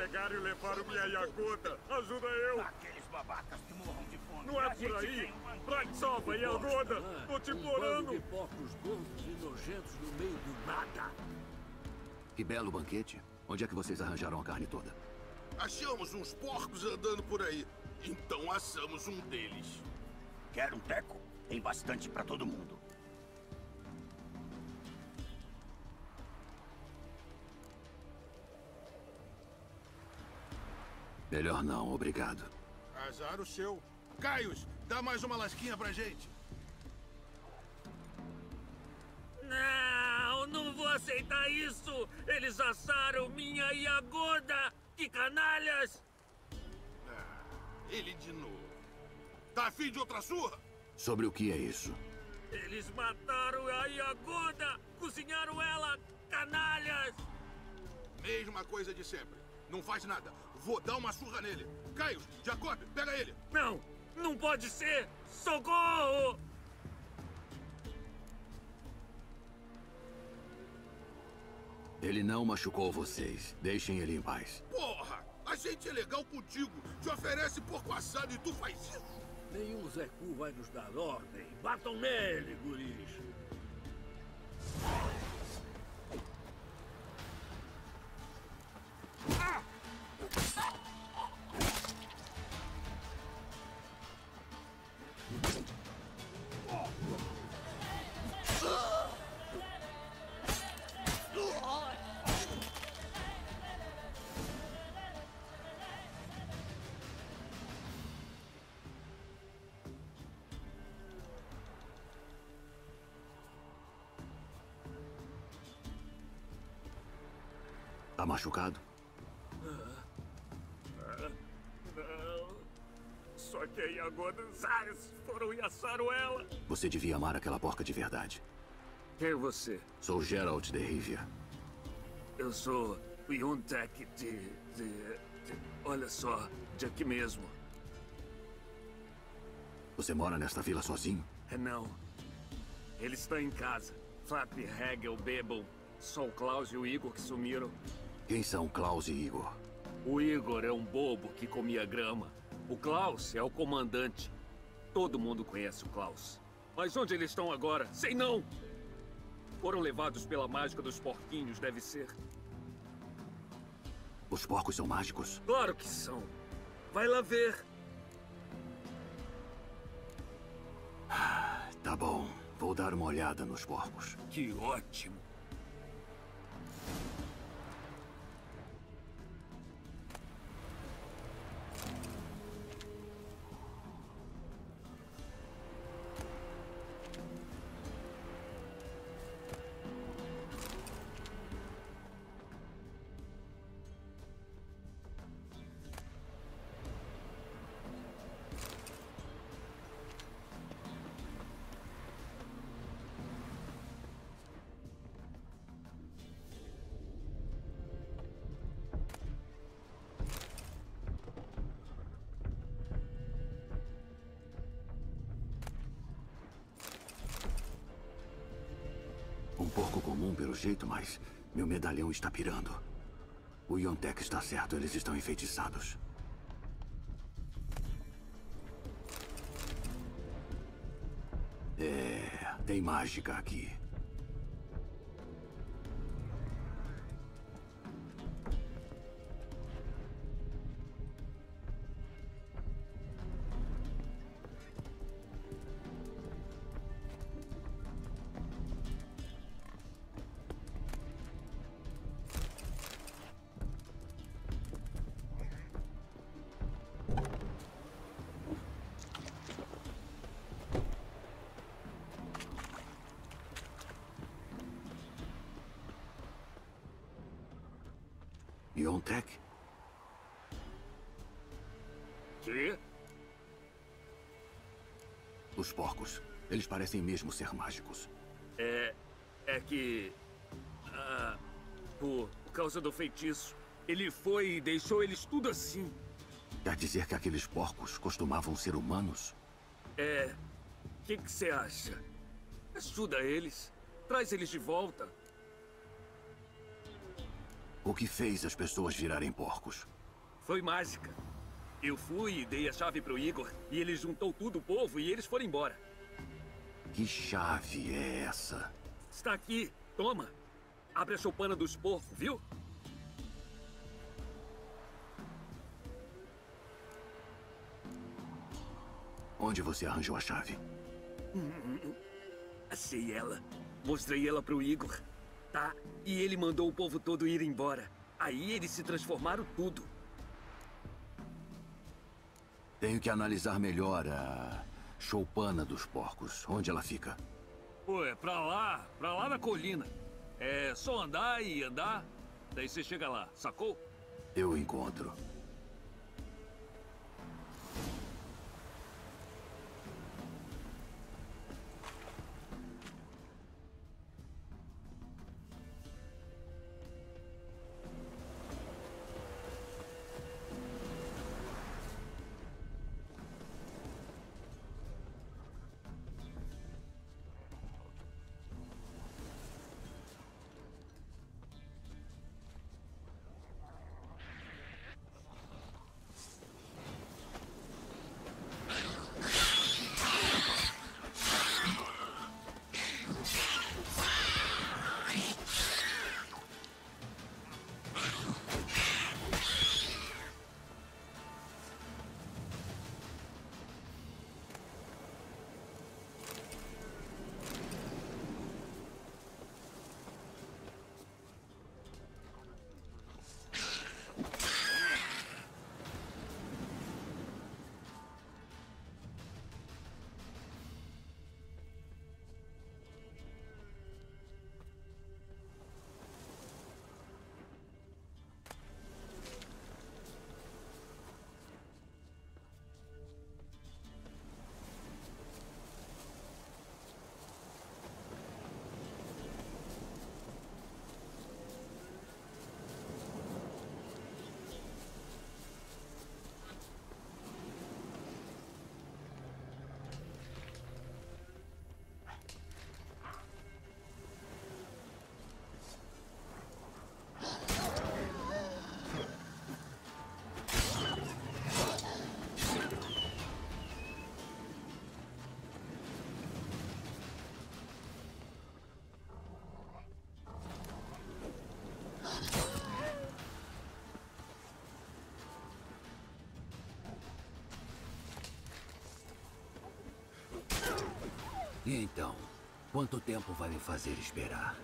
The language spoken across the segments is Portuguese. pegar e levar o minha Yakuta. Ajuda eu! Aqueles babacas que morram de fome. Não é por aí! Vai, salva, Yakuta! Tô te implorando! De porcos gordos e nojentos no meio do nada. Que belo banquete. Onde é que vocês arranjaram a carne toda? Achamos uns porcos andando por aí. Então assamos um deles. Quer um teco? Tem bastante pra todo mundo. Melhor não, obrigado. Azar o seu. Caios, dá mais uma lasquinha pra gente. Não, não vou aceitar isso. Eles assaram minha Yagoda. Que canalhas! Ah, ele de novo. Tá a fim de outra surra? Sobre o que é isso? Eles mataram a Yagoda. Cozinharam ela, canalhas. Mesma coisa de sempre. Não faz nada. Vou dar uma surra nele. Caio, Jacob, pega ele. Não, não pode ser. Socorro! Ele não machucou vocês. Deixem ele em paz. Porra, a gente é legal contigo. Te oferece porco assado e tu faz isso? Nenhum Zé Cu vai nos dar ordem. Batam nele, guris. Ah! Tá machucado? Não. Só que aí agora os ares foram e assaram ela. Você devia amar aquela porca de verdade. Quem é você? Sou Geralt de Rívia. Eu sou o Jontek Olha só, de aqui mesmo. Você mora nesta vila sozinho? Não. Ele está em casa. Flap, Hegel, Bebo. Só o Klaus e o Igor que sumiram. Quem são Klaus e Igor? O Igor é um bobo que comia grama. O Klaus é o comandante. Todo mundo conhece o Klaus. Mas onde eles estão agora? Sei não! Foram levados pela mágica dos porquinhos, deve ser. Os porcos são mágicos? Claro que são. Vai lá ver. Tá bom. Vou dar uma olhada nos porcos. Que ótimo. Porco comum pelo jeito, mas meu medalhão está pirando. O Jontek está certo, eles estão enfeitiçados. É, tem mágica aqui. Jontek? Que? Os porcos. Eles parecem mesmo ser mágicos. Por causa do feitiço, ele foi e deixou eles tudo assim. Quer dizer que aqueles porcos costumavam ser humanos? O que você acha? Ajuda eles. Traz eles de volta. O que fez as pessoas virarem porcos? Foi mágica. Eu fui e dei a chave pro Igor, e ele juntou tudo o povo e eles foram embora. Que chave é essa? Está aqui. Toma. Abre a choupana dos porcos, viu? Onde você arranjou a chave? Achei ela. Mostrei ela pro Igor. Tá? E ele mandou o povo todo ir embora. Aí eles se transformaram tudo. Tenho que analisar melhor a choupana dos porcos. Onde ela fica? Pô, é pra lá. Pra lá na colina. É só andar e andar. Daí você chega lá, sacou? Eu encontro. E então, quanto tempo vai me fazer esperar?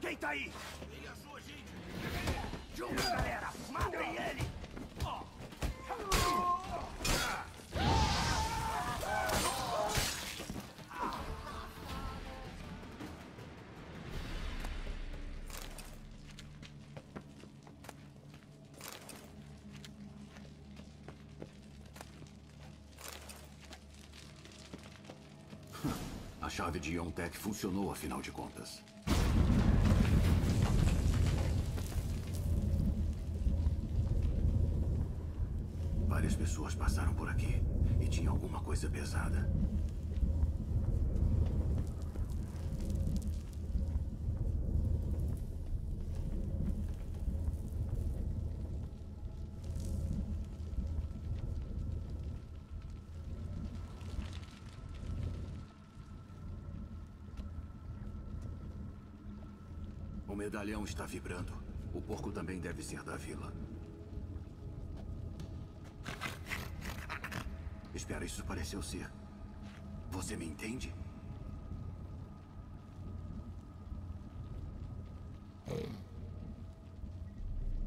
Quem tá aí? Ele achou a gente! Juntos, galera! Matem ele! A chave de Jontek funcionou, afinal de contas. Várias pessoas passaram por aqui e tinha alguma coisa pesada. O medalhão está vibrando. O porco também deve ser da vila. Espera, isso pareceu ser... Você me entende?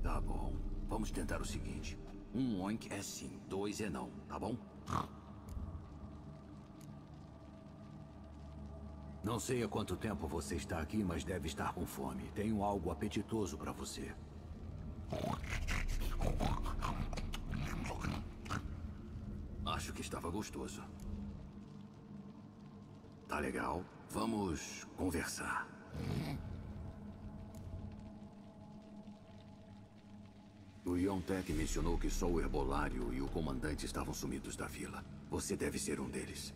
Tá bom. Vamos tentar o seguinte. 1 oink é sim, 2 é não, tá bom? Não sei há quanto tempo você está aqui, mas deve estar com fome. Tenho algo apetitoso para você. Acho que estava gostoso. Tá legal. Vamos conversar. O Jontek mencionou que só o Herbolário e o comandante estavam sumidos da vila. Você deve ser um deles.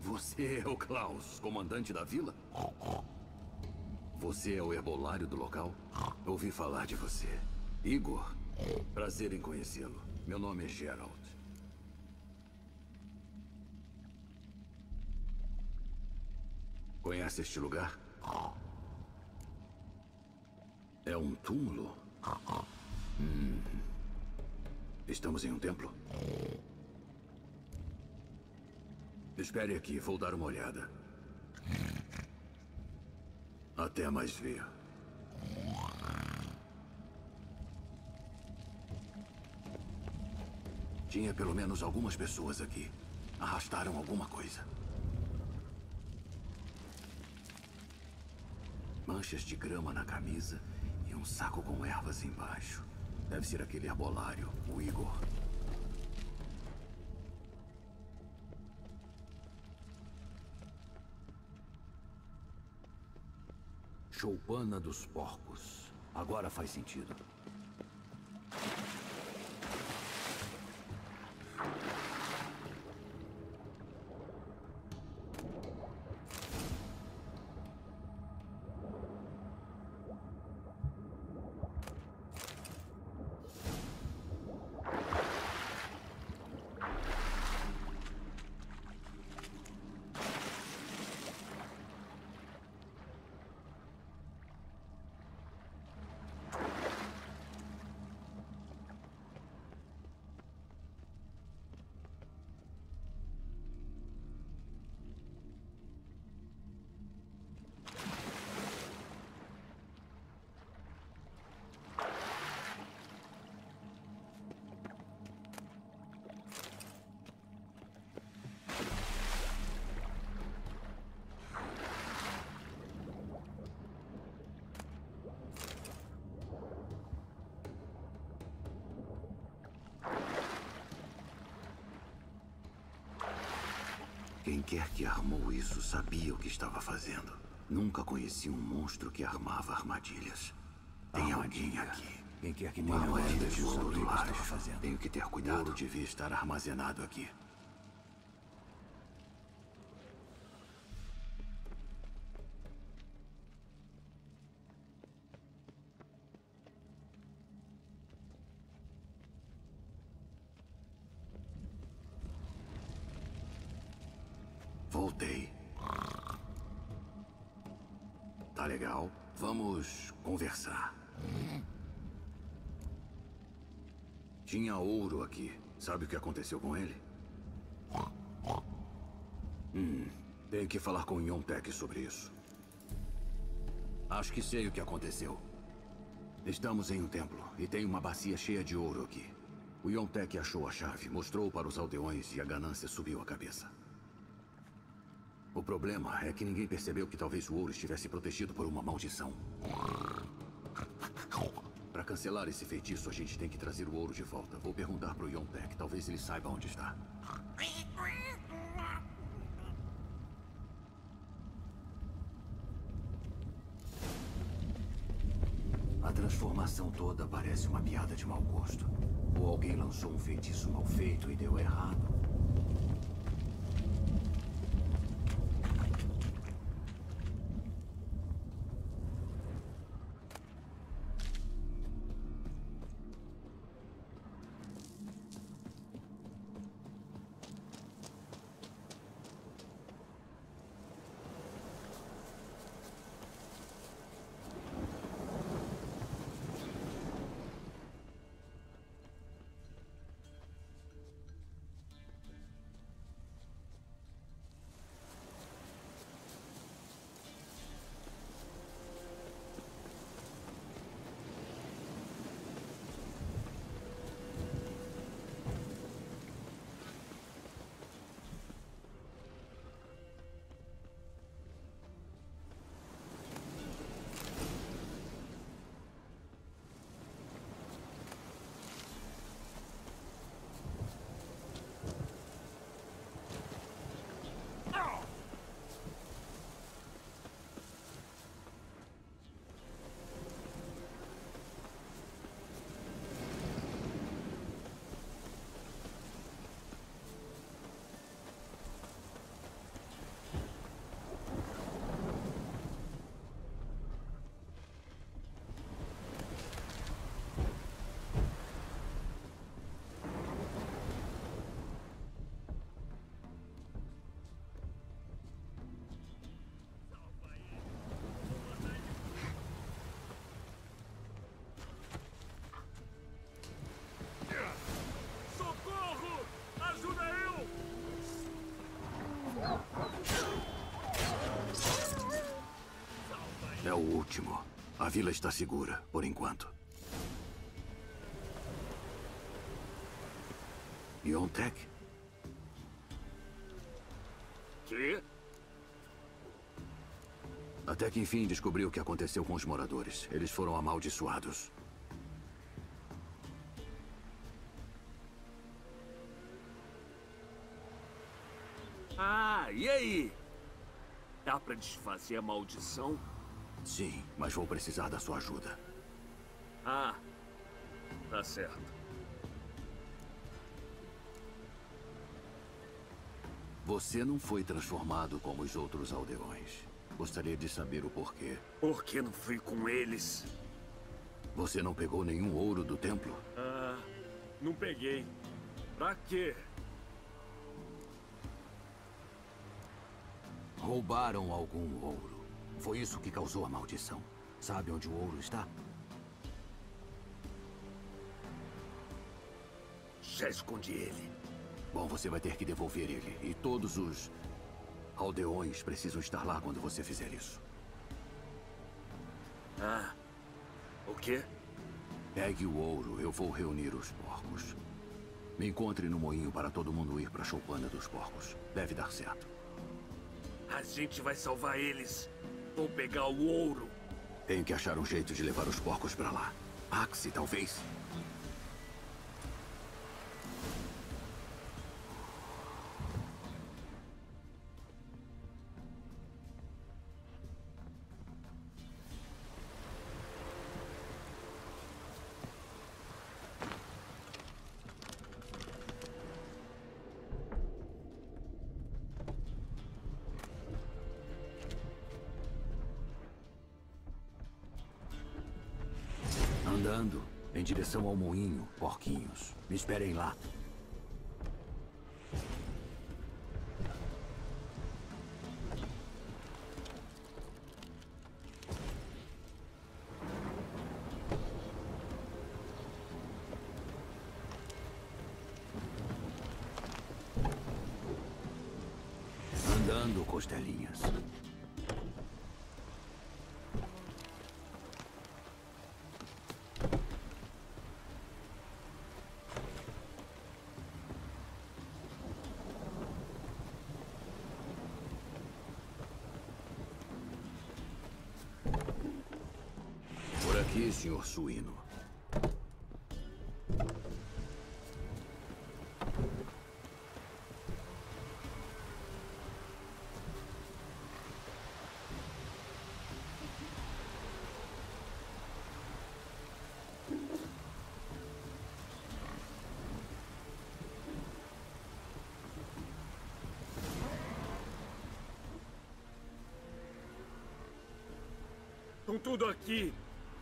Você é o Klaus, comandante da vila? Você é o Herbolário do local? Ouvi falar de você. Igor, prazer em conhecê-lo. Meu nome é Geralt. Conhece este lugar? É um túmulo? Estamos em um templo? Espere aqui, vou dar uma olhada. Até mais ver. Tinha pelo menos algumas pessoas aqui. Arrastaram alguma coisa. Manchas de grama na camisa... Um saco com ervas embaixo. Deve ser aquele herbolário, o Igor. Choupana dos Porcos. Agora faz sentido. Quem quer que armou isso sabia o que estava fazendo. Nunca conheci um monstro que armava armadilhas. Tem alguém aqui. Quem quer que uma moeda de ouro embaixo. Tenho que ter cuidado. O ouro devia estar armazenado aqui. Voltei. Tá legal. Vamos conversar. Tinha ouro aqui. Sabe o que aconteceu com ele? Tenho que falar com o Jontek sobre isso. Acho que sei o que aconteceu. Estamos em um templo e tem uma bacia cheia de ouro aqui. O Jontek achou a chave, mostrou para os aldeões e a ganância subiu a cabeça. O problema é que ninguém percebeu que talvez o ouro estivesse protegido por uma maldição. Para cancelar esse feitiço, a gente tem que trazer o ouro de volta. Vou perguntar pro Jontek, talvez ele saiba onde está. A transformação toda parece uma piada de mau gosto. Ou alguém lançou um feitiço mal feito e deu errado. é o último. A vila está segura, por enquanto. Jontek? Que? Até que enfim descobriu o que aconteceu com os moradores. Eles foram amaldiçoados. Ah, e aí? Dá pra desfazer a maldição? Sim, mas vou precisar da sua ajuda. Ah, tá certo. Você não foi transformado como os outros aldeões. Gostaria de saber o porquê. Por que não fui com eles? Você não pegou nenhum ouro do templo? Ah, não peguei. Pra quê? Roubaram algum ouro. Foi isso que causou a maldição. Sabe onde o ouro está? Já escondi ele. Bom, você vai ter que devolver ele. E todos os aldeões precisam estar lá quando você fizer isso. Ah, o quê? Pegue o ouro, eu vou reunir os porcos. Me encontre no moinho para todo mundo ir para a Choupana dos Porcos. Deve dar certo. A gente vai salvar eles. Vou pegar o ouro. Tenho que achar um jeito de levar os porcos pra lá. Axi, talvez. Andando em direção ao moinho, porquinhos. Me esperem lá. Andando, costelinhas. Aqui, senhor suíno. Estão tudo aqui.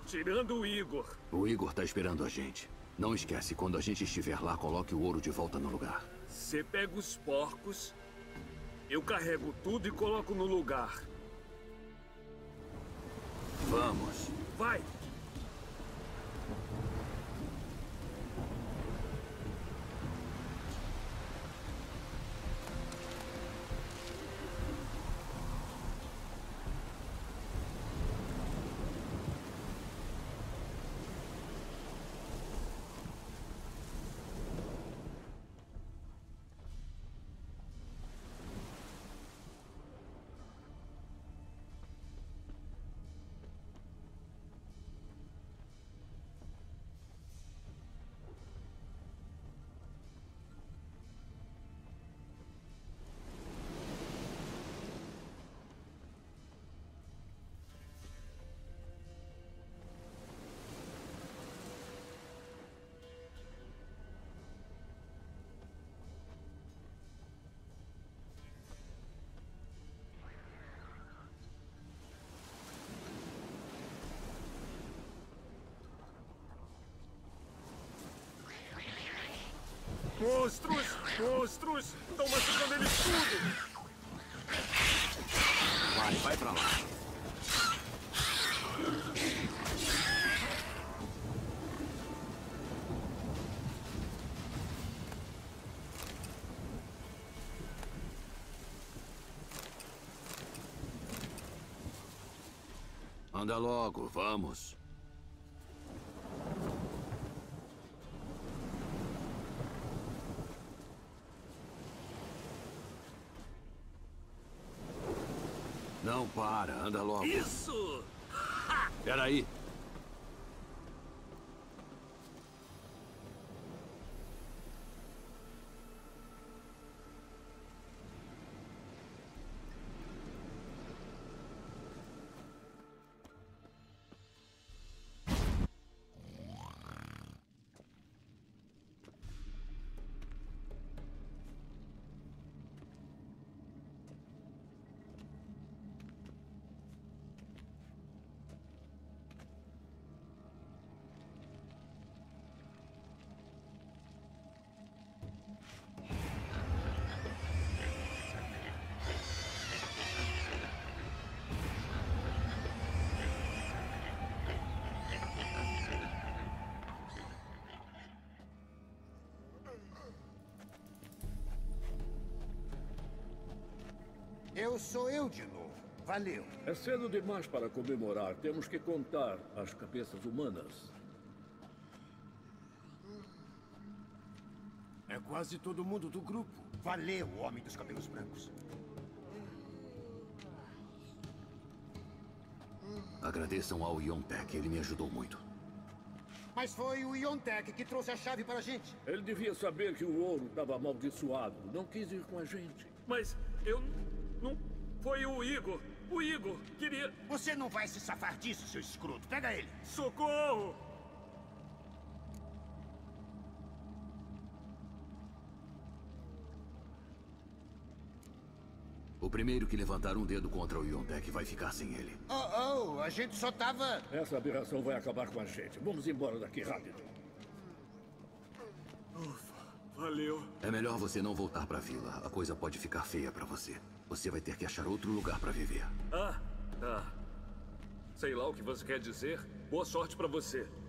Tirando o Igor. O Igor tá esperando a gente. Não esquece, quando a gente estiver lá, coloque o ouro de volta no lugar. Você pega os porcos, eu carrego tudo e coloco no lugar. Vamos. Vai! Monstros! Monstros! Estão machucando eles tudo! Vai, vai pra lá! Anda logo, vamos. Não para, anda logo. Isso! Peraí. Eu sou eu de novo. Valeu. É cedo demais para comemorar. Temos que contar as cabeças humanas. É quase todo mundo do grupo. Valeu, homem dos cabelos brancos. Agradeçam ao Jontek. Ele me ajudou muito. Mas foi o Jontek que trouxe a chave para a gente. Ele devia saber que o ouro estava amaldiçoado. Não quis ir com a gente. Mas eu... Não... Foi o Igor. O Igor queria... Você não vai se safar disso, seu escroto. Pega ele. Socorro! O primeiro que levantar um dedo contra o Jontek vai ficar sem ele. Oh, a gente só tava... Essa aberração vai acabar com a gente. Vamos embora daqui rápido. Ufa. Valeu. É melhor você não voltar pra vila. A coisa pode ficar feia pra você. Você vai ter que achar outro lugar pra viver. Ah, tá. Sei lá o que você quer dizer. Boa sorte pra você.